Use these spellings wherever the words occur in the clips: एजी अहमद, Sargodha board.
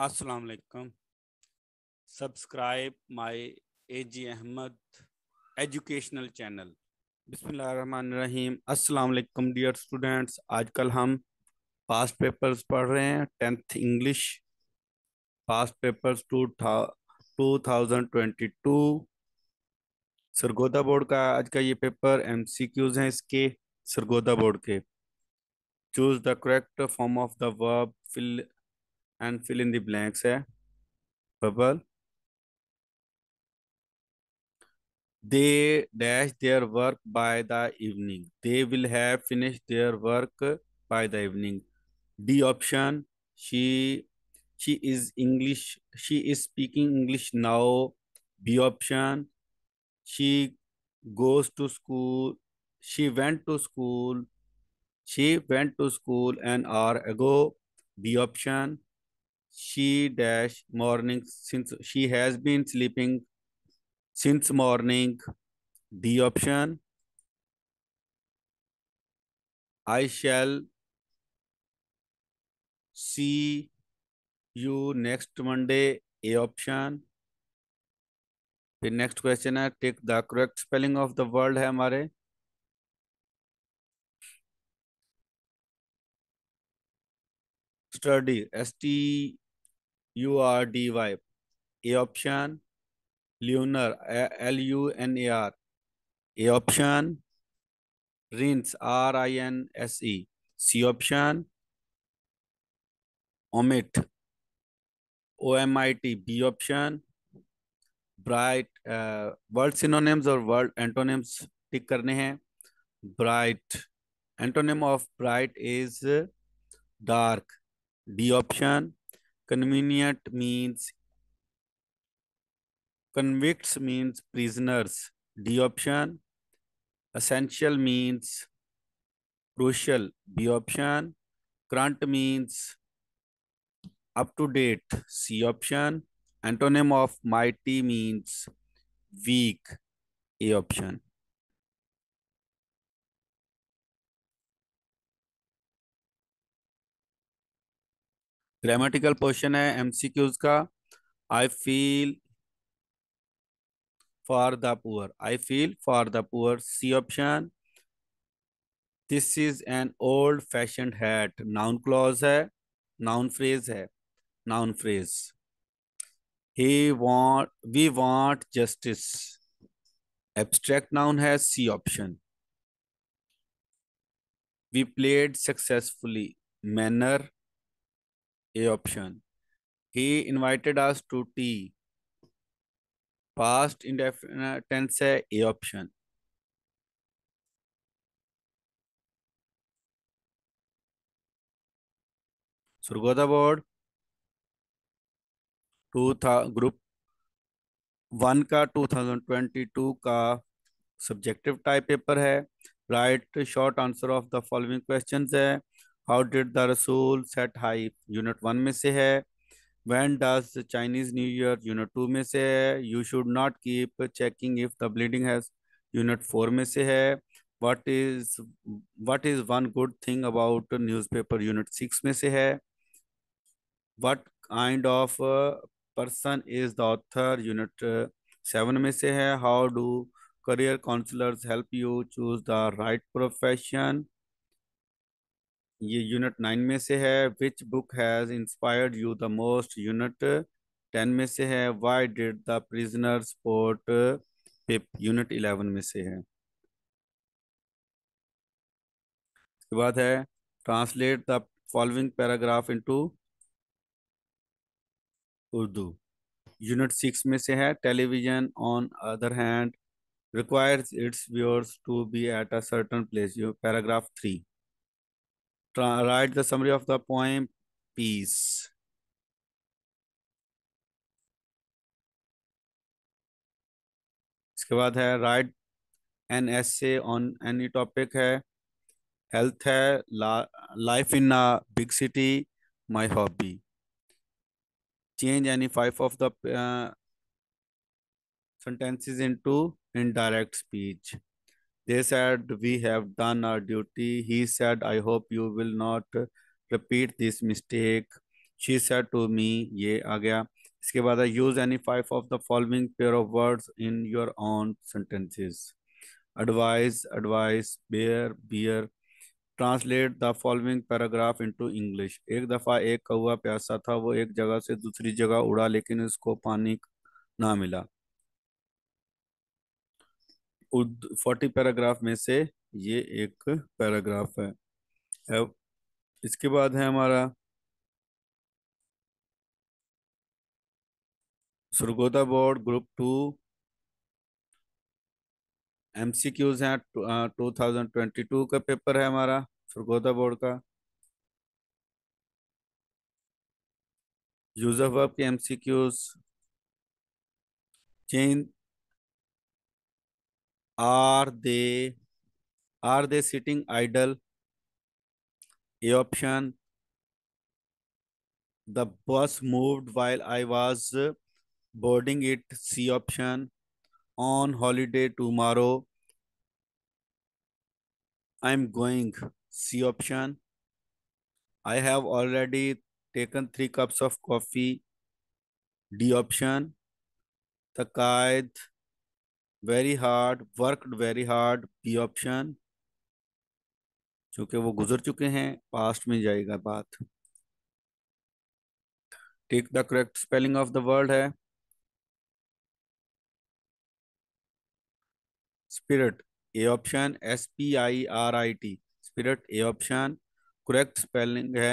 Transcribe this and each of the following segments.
अस्सलाम वालेकुम। Subscribe my एजी अहमद educational channel. बिस्मिल्लाहिर्रहमानिर्रहीम। अस्सलाम वालेकुम डियर स्टूडेंट्स। आजकल हम पास्ट पेपर्स पढ़ रहे हैं। 10th English past papers 2022 Sargodha board का आज का ये पेपर एमसीक्यूज हैं इसके सरगोधा बोर्ड के। Choose the correct form of the verb fill in the blanks है। Bubble they dash their work by the evening. They will have finish their work by the evening. D option she is speaking English now. B option she went to school an hour ago. B option she dash morning since she has been sleeping since morning. D option I shall see you next Monday. A option the next question है take the correct spelling of the word है हमारे study STURDY। A option lunar LUNAR। A option rinse RINSE। C option omit OMIT। B option bright. Word synonyms और word antonyms टिक करने हैं। Bright antonym of bright is dark. D option convenient means convicts means prisoners. D option essential means crucial. B option current means up to date. C option antonym of mighty means week. A option grammatical portion है MCQs का। I feel for the poor. I feel for the poor. C option this is an old fashioned hat. Noun clause है, noun phrase है, noun phrase. We want justice abstract noun है। C option we played successfully manner. A option he invited us to tea past indefinite tense है। A option Sargodha board 2 group 1 का 2022 का subjective type paper है। Write short answer of the following questions है। How did the रसूल set high unit 1 में से है। When does Chinese new year unit 2 में से है। You should not keep checking if the bleeding has unit 4 में से है। What is one good thing about newspaper unit 6 में से है। What kind of person is the author unit 7 में से है। How do career counsellors help you choose the right profession ये यूनिट 9 में से है। Which book has inspired you the most unit 10 में से है। Why did the prisoners port pip unit 11 में से है। इसके बाद है translate the following paragraph into Urdu unit 6 में से है। Television on other hand requires its viewers to be at a certain place paragraph 3। Write the summary of the poem Peace। इसके बाद है write an essay on any topic है। Health है, life in a big city, my hobby. Change any 5 of the sentences into indirect speech. They said we have done our duty. He said I hope you will not repeat this mistake. She said to me, ये आ गया। इसके बाद है use any five of the following pair of words in your own sentences. Advice, advise, bear, beer. Translate the following paragraph into English. एक दफ़ा एक कौवा प्यासा था, वो एक जगह से दूसरी जगह उड़ा लेकिन उसको पानी ना मिला। 40 पैराग्राफ में से ये एक पैराग्राफ है। इसके बाद है हमारा सरगोधा बोर्ड ग्रुप 2। MCQs हैं, 2022 का पेपर है हमारा सरगोधा बोर्ड का। यूज ऑफ वर्ब के MCQs। Change are they sitting idle, A option. The bus moved while I was boarding it, C option. On holiday tomorrow, I'm going, C option. I have already taken 3 cups of coffee, D option. The kid very hard, worked very hard, B option. चूँकि वो गुजर चुके हैं, past में जाएगा बात। Take the correct spelling of the word है spirit, A option. SPIRIT spirit, A option. Correct spelling है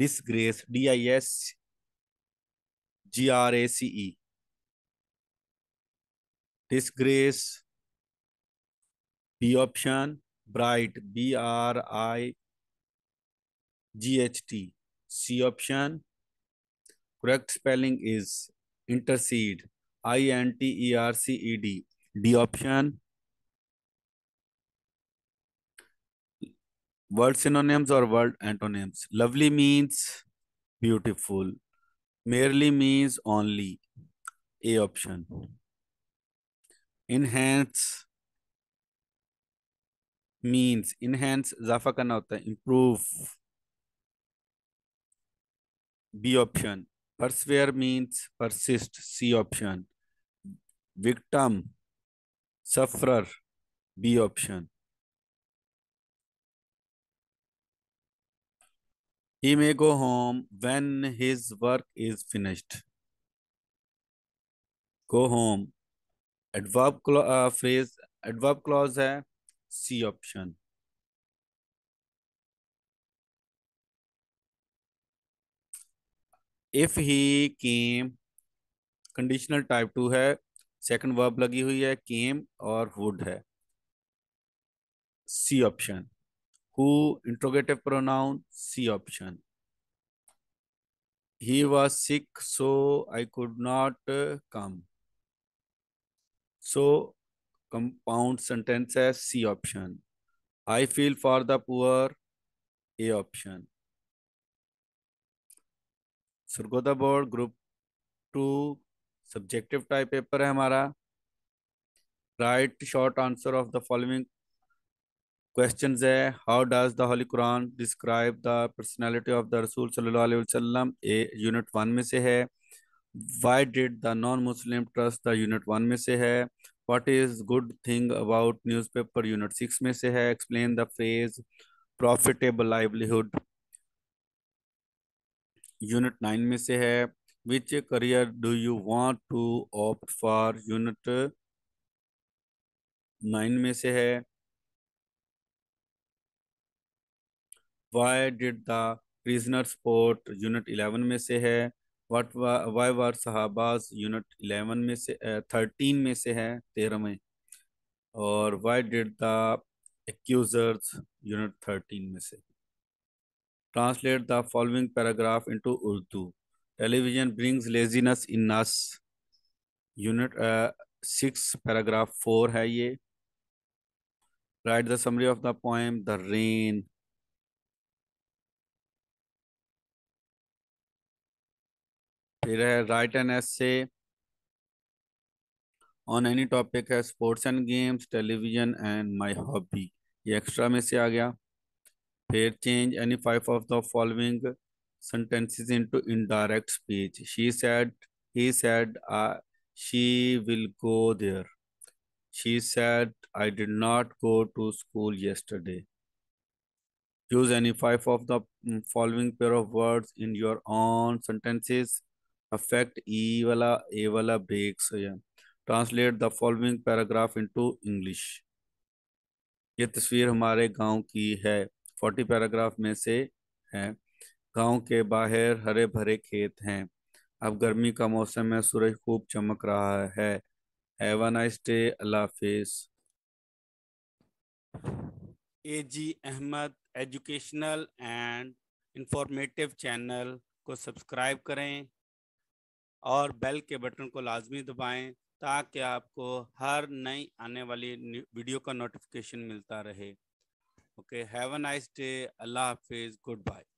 disgrace, DISGRACE disgrace, B option. Bright, BRIGHT C option. Correct spelling is intercede, INTERCED D option. Word synonyms और word antonyms. Lovely means beautiful, merely means only, A option. Enhance means, enhance इजाफा करना होता है, improve, B option. Persevere means persist, C option. Victim sufferer, B option. He may go home when his work is finished. Go home. Adverb phrase, adverb clause है, C option. If he came, conditional type 2 है, second verb लगी हुई है, came और would है, C option. Who interrogative pronoun, C option. He was sick so I could not come. So compound sentence है, C option. I feel for the poor, A option. Sargodha board group 2 subjective type paper है हमारा। Write short answer of the following questions है। How does the holy Quran describe the personality of the रसूल सल्लल्लाहु अलैहि वसल्लम, a unit 1 में से है। Why did the non Muslim trust the unit 1 में से है। What is good thing about newspaper unit 6 में से है। Explain the phrase profitable livelihood unit 9 में से है। Which career do you want to opt for unit 9 में से है। Why did the prisoners port unit 11 में से है। Why were sahabas यूनिट 11 में से 13 में से है, 13 में। और why did the accusers unit 13 में से। Translate the following paragraph into Urdu. Television brings laziness in us unit 6 paragraph 4 है ये। Write the summary of the poem The Rain फिर है। Write an essay on any topic है। Sports and games, television and my hobby, ये extra में से आ गया। फिर change any five of the following sentences into indirect speech. She said, he said, she will go there. She said, I did not go to school yesterday. Use any 5 of the following pair of words in your own sentences. Affect e wala breaks. Yeah. Translate the following paragraph into English. ये तस्वीर हमारे गांव की है. 40 paragraph में से है. गांव के बाहर हरे भरे खेत हैं. अब गर्मी का मौसम है. सूरज खूब चमक रहा है. Have a nice day. अल्लाह हाफिज़. एजी अहमद educational and informative channel को सब्सक्राइब करें और बेल के बटन को लाजमी दबाएं ताकि आपको हर नई आने वाली वीडियो का नोटिफिकेशन मिलता रहे. Okay, have a nice day. अल्लाह हाफिज़. Good bye.